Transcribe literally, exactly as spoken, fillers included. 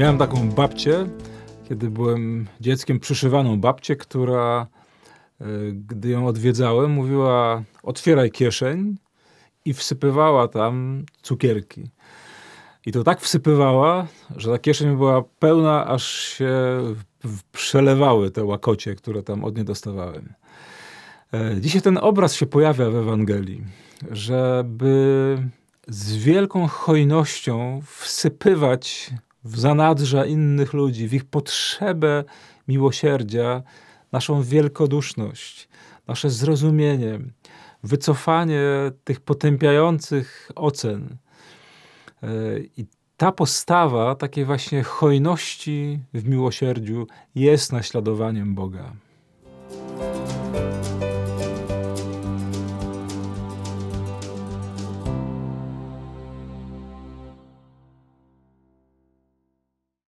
Miałem taką babcię, kiedy byłem dzieckiem, przyszywaną babcię, która, gdy ją odwiedzałem, mówiła: otwieraj kieszeń, i wsypywała tam cukierki. I to tak wsypywała, że ta kieszeń była pełna, aż się przelewały te łakocie, które tam od niej dostawałem. Dzisiaj ten obraz się pojawia w Ewangelii, żeby z wielką hojnością wsypywać w zanadrza innych ludzi, w ich potrzebę miłosierdzia, naszą wielkoduszność, nasze zrozumienie, wycofanie tych potępiających ocen. I ta postawa takiej właśnie hojności w miłosierdziu jest naśladowaniem Boga.